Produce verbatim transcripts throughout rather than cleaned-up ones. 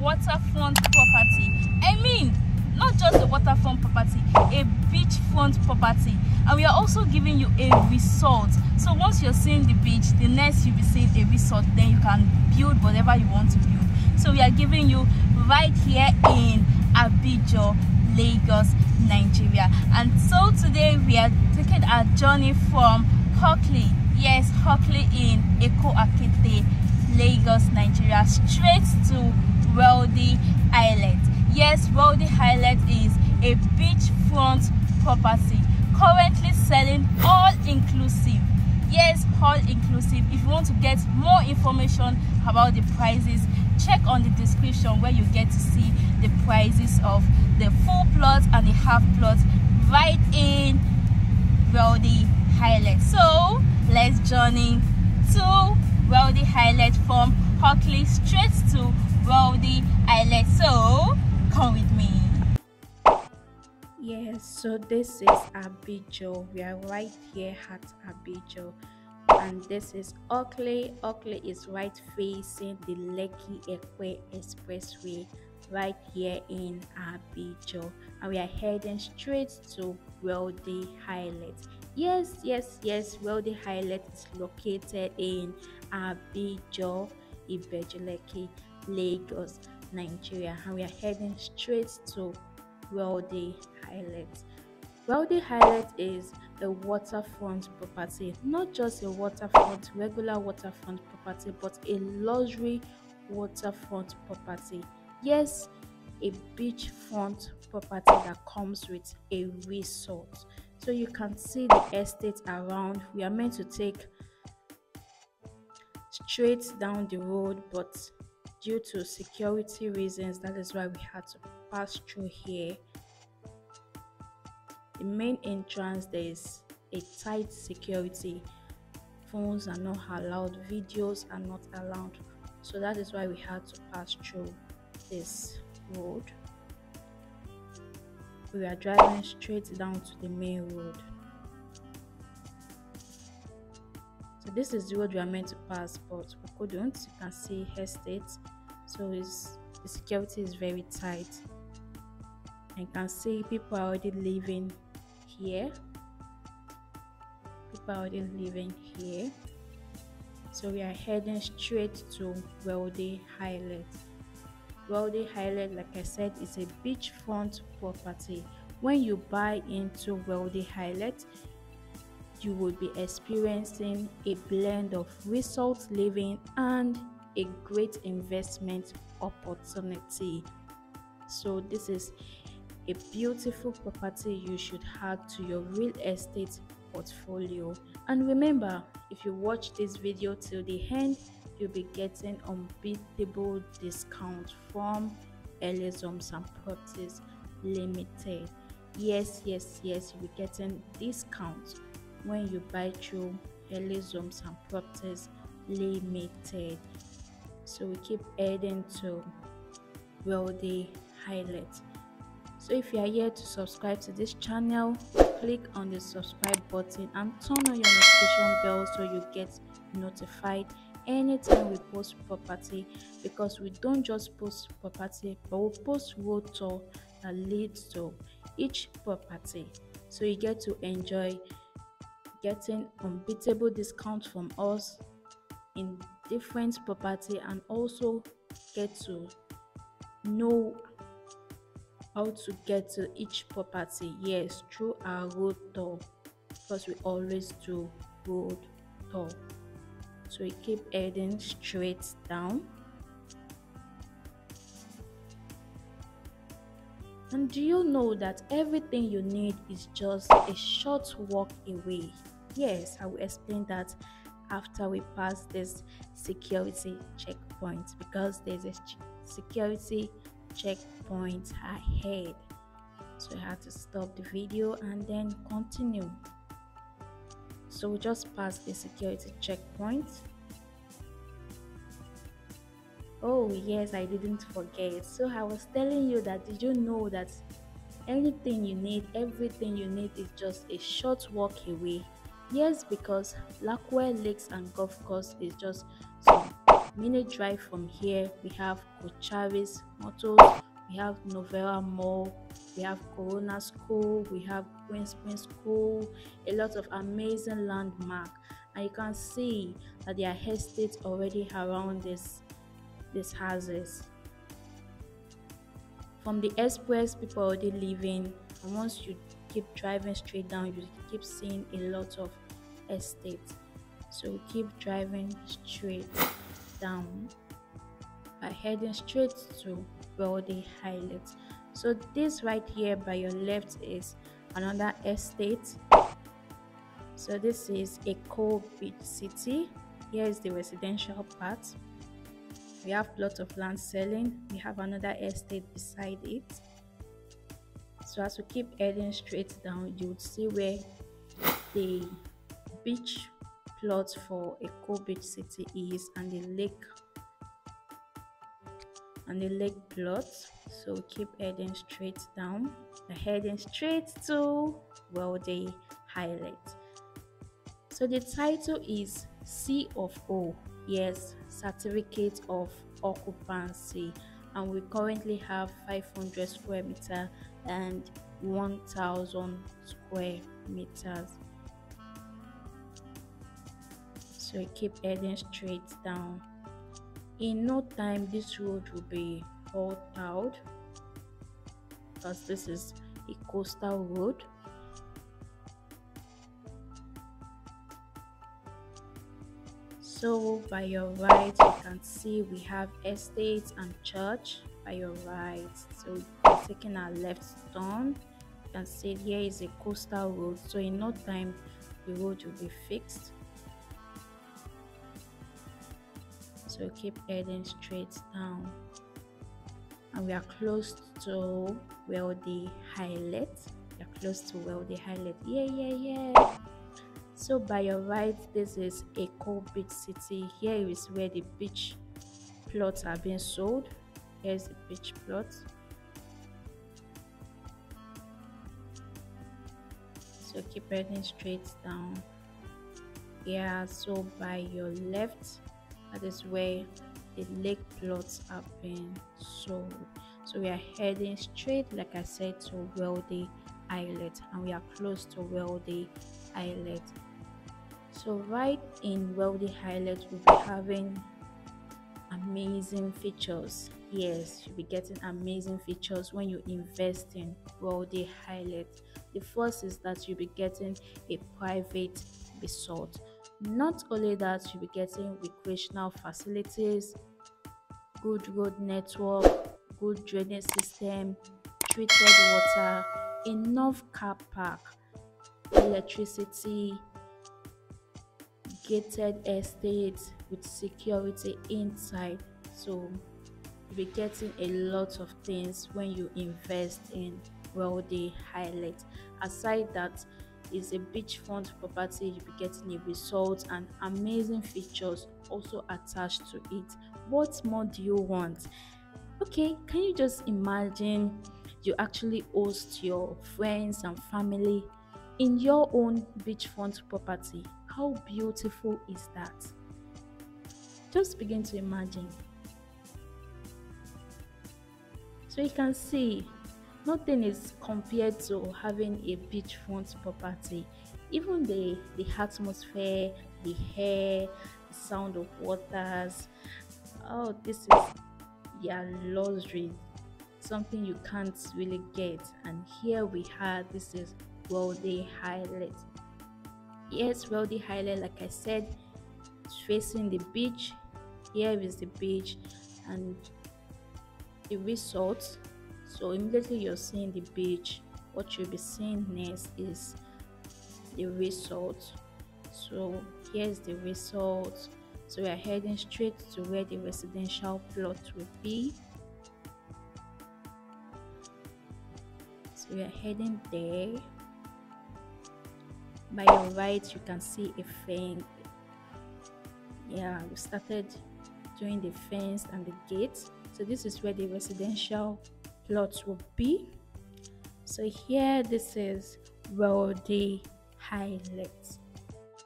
waterfront property. I mean, not just a waterfront property, a beachfront property. And we are also giving you a resort. So once you're seeing the beach, the next you'll be seeing a resort, then you can build whatever you want to build. So we are giving you right here in Abijo, Lagos, Nigeria. And so today we are taking our journey from Hockley, yes, Hockley in Eko-Akete, Lagos, Nigeria, straight to Wealthy Islet. Yes, Wealthy Islet is a beachfront property currently selling all inclusive. Yes, all inclusive. If you want to get more information about the prices, check on the description where you get to see the prices of the full plot and the half plot right in Wealthy Islet. So let's journey to Wealthy Islet from Hockley straight to Wealthy Islet. So come with me. Yes, so this is Abijo. We are right here at Abijo, and this is Hockley. Hockley is right facing the Lekki Ekwe Expressway, right here in Abijo, and we are heading straight to Wealthy Islet. Yes, yes, yes, Wealthy Islet is located in Abijo, Ibeju Lekki, Lagos, Nigeria, and we are heading straight to Wealthy Islet. Wealthy Islet is a waterfront property, not just a waterfront, regular waterfront property, but a luxury waterfront property. Yes, a beachfront property that comes with a resort. So you can see the estate around. We are meant to take straight down the road, but due to security reasons, that is why we had to pass through here. The main entrance, there is a tight security. Phones are not allowed, videos are not allowed, so that is why we had to pass through this road. We are driving straight down to the main road. So this is the road we are meant to pass, but we couldn't. You can see estates, so it's, the security is very tight. And you can see people are already living here. People are already living here. So we are heading straight to Wealthy Islet. Wealthy Islet, like I said, is a beachfront property. When you buy into Wealthy Islet, you will be experiencing a blend of resort living and a great investment opportunity. So this is a beautiful property you should add to your real estate portfolio. And remember, if you watch this video till the end, you'll be getting unbeatable discount from Halleys Homes and Properties Limited. Yes, yes, yes, you'll be getting discounts when you buy through Halleys Homes and Properties Limited. So we keep heading to Wealthy Islet. So if you are here to subscribe to this channel, click on the subscribe button and turn on your notification bell so you get notified anytime we post property, because we don't just post property, but we post road tour that leads to each property. So you get to enjoy getting unbeatable discounts from us in different property, and also get to know how to get to each property. Yes, through our road tour, because we always do road tour. So we keep heading straight down. And do you know that everything you need is just a short walk away? Yes, I will explain that after we pass this security checkpoint, because there's a security checkpoint ahead. So I had to stop the video and then continue. So we just passed the security checkpoint. Oh yes, I didn't forget. So I was telling you that, did you know that anything you need, everything you need is just a short walk away? Yes, because Lakowe Lakes and Golf Course is just some minute drive from here, we have Coscharis Motors, we have Novella Mall, we have Corona School, we have Green Springs School, a lot of amazing landmark. And you can see that there are estates already around this, these houses. From the express, people are already living, and once you keep driving straight down, you keep seeing a lot of estates. So we keep driving straight down by heading straight to the Wealthy Islet. So this right here by your left is another estate. So this is Eko Beach City. Here is the residential part. We have lots of land selling. We have another estate beside it. So as we keep heading straight down, you would see where the beach plot for Eko Beach City is, and the lake and the lake plot. So we keep heading straight down. We're heading straight to Wealthy Islet. So the title is C of O, yes, certificate of occupancy, and we currently have five hundred square meter and one thousand square meters. So we keep heading straight down. In no time, this road will be all tiled because this is a coastal road. So by your right, you can see we have estates and church by your right. So we're taking our left turn. You can see here is a coastal road. So in no time, the road will be fixed. So keep heading straight down, and we are close to Wealthy Islet. We are close to Wealthy Islet. Yeah, yeah, yeah. So by your right, this is Eko Beach City. Here is where the beach plots are being sold. Here's the beach plot. So keep heading straight down. Yeah. So by your left, that is where the lake plots are being sold. So we are heading straight, like I said, to Wealthy Islet, and we are close to Wealthy Islet. So right in Wealthy Islet, we'll be having amazing features. Yes, you'll be getting amazing features when you invest in Wealthy Islet. The first is that you'll be getting a private resort. Not only that, you'll be getting recreational facilities, good road network, good drainage system, treated water, enough car park, electricity, gated estates with security inside. So you'll be getting a lot of things when you invest in Wealthy Islet. Aside that, is a beachfront property. You'll be getting a resort and amazing features also attached to it. What more do you want? Okay, can you just imagine you actually host your friends and family in your own beachfront property? How beautiful is that? Just begin to imagine. So you can see nothing is compared to having a beachfront property. Even the, the atmosphere, the air, the sound of waters, oh, this is your luxury, something you can't really get. And here we are, this is Wealthy Islet. Yes, Wealthy Islet, like I said, facing the beach. Here is the beach and the resort. So immediately you're seeing the beach, what you'll be seeing next is the resort. So here's the resort. So we are heading straight to where the residential plot will be. So we are heading there. By your right, you can see a fence. Yeah, we started doing the fence and the gate. So this is where the residential lots will be. So here, this is Wealthy Islet.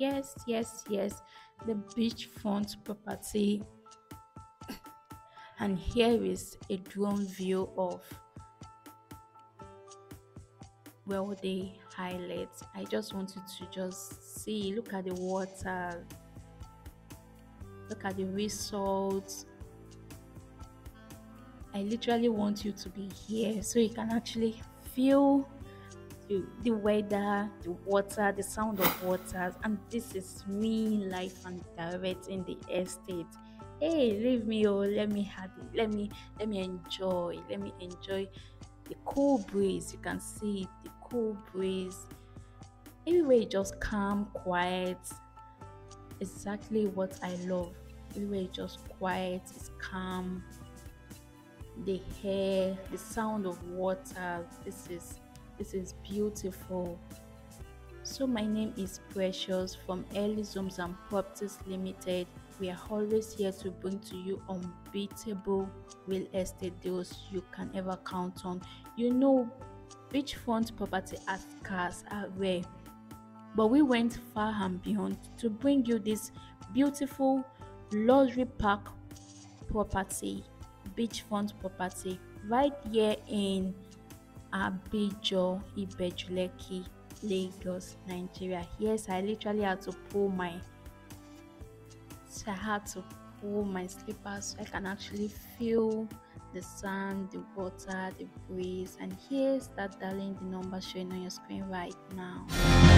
Yes, yes, yes, the beachfront property and here is a drone view of Wealthy Islet. I just wanted to just see, look at the water, look at the results. I literally want you to be here so you can actually feel the, the weather, the water, the sound of waters. And this is me live and direct in the estate. Hey, leave me, oh, let me have it, let me let me enjoy, let me enjoy the cool breeze. You can see the cool breeze everywhere, just calm, quiet, exactly what I love. Everywhere just quiet, it's calm. The hair, the sound of water, this is this is beautiful. So my name is Precious from Halleys Homes and Properties Limited. We are always here to bring to you unbeatable real estate deals you can ever count on. You know, beachfront property asks are rare, but we went far and beyond to bring you this beautiful luxury park property, beachfront property right here in Abijo, Ibeju Lekki, Lagos, Nigeria. Yes, I literally had to pull my so I had to pull my slippers so I can actually feel the sand, the water, the breeze. And here's that darling, the number showing on your screen right now.